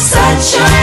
such a